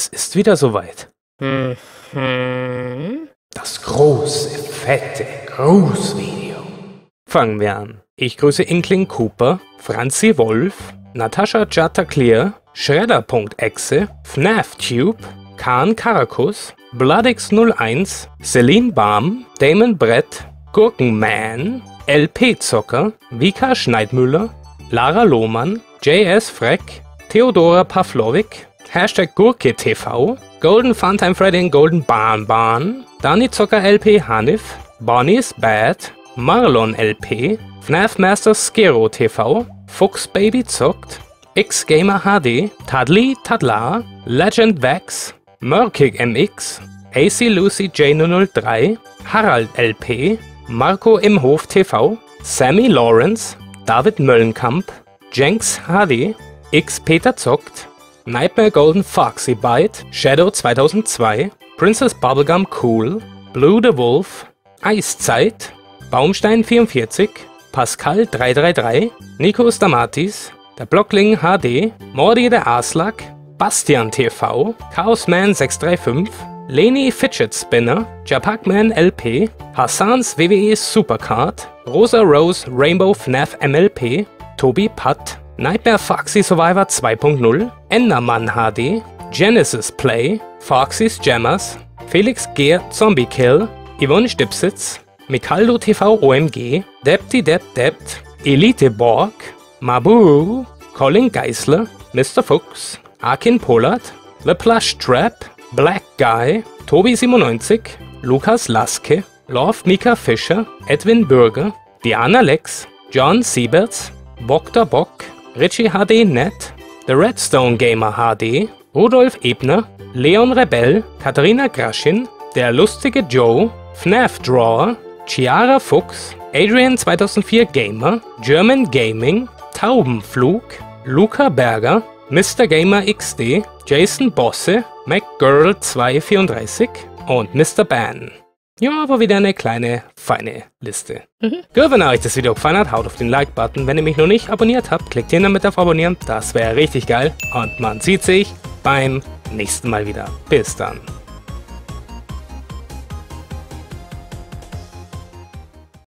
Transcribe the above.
Es ist wieder soweit. Mhm. Das große, fette Grußvideo. Fangen wir an. Ich grüße Inkling Hoopa, Franzi Wolff, Natascha Ciattaglia, Schredder.EXE, Fnaf Tube, Kaan Karakus, Bloodix 01, Selin Bam, Damon Brett, Gurken Man, Lp Zocker, Vika Schneidmüller, Lara Lohmann, Js Frek, Teodora Pavlovic, #GurkeTV, Golden Funtime Friday in Golden Bahn, Dani Zocker LP Hanif, Bonnie's Bad, Marlon LP, FNAF Master Scarrow TV, Fuchs Baby Zuckt, XGamer HD, Tadli Tadla, Legend Vax Murkig MX AC, Lucy J003, Harald LP, Marco Imhof TV, Sammy Lawrence, David Möllenkamp, Jenks HD, X Peter Zuckt, Nightmare Golden Foxy Bite, Shadow 2002, Princess Bubblegum Cool, Blue the Wolf, Eiszeit, Baumstein 44, Pascal 333, Nico Stamatis, der Blockling HD, Mordi der Aslak, Bastian TV, Chaosman 635, Leni Fidget Spinner, Japakman LP, Hassans WWE Supercard, Rosa Rose Rainbow FNAF MLP, Tobi Patt, Nightmare Foxy Survivor 2.0, Endermann HD, Genesis Play, Foxy's Jammers, Felix Gear Zombie Kill, Yvonne Stipsitz, Mikaldo TV OMG, Depti Dept, Elite Borg, Mabu, Colin Geisler, Mr. Fuchs, Akin Polat, The Plush Trap, Black Guy, Tobi97, Lukas Laske, Love Mika Fischer, Edwin Bürger, Diana Lex, John Sieberts, Bokter Bock, Richie HD.net, The Redstone Gamer HD, Rudolf Ebner, Leon Rebell, Katharina Graschin, Der Lustige Joe, FNAF Drawer, Chiara Fuchs, Adrian 2004 Gamer, German Gaming, Taubenflug, Luca Berger, Mr. Gamer XD, Jason Bosse, MacGirl 234 und Mr. Ban. Ja, aber wieder eine kleine, feine Liste. Gut, wenn euch das Video gefallen hat, haut auf den Like-Button. Wenn ihr mich noch nicht abonniert habt, klickt hier damit auf Abonnieren. Das wäre richtig geil. Und man sieht sich beim nächsten Mal wieder. Bis dann.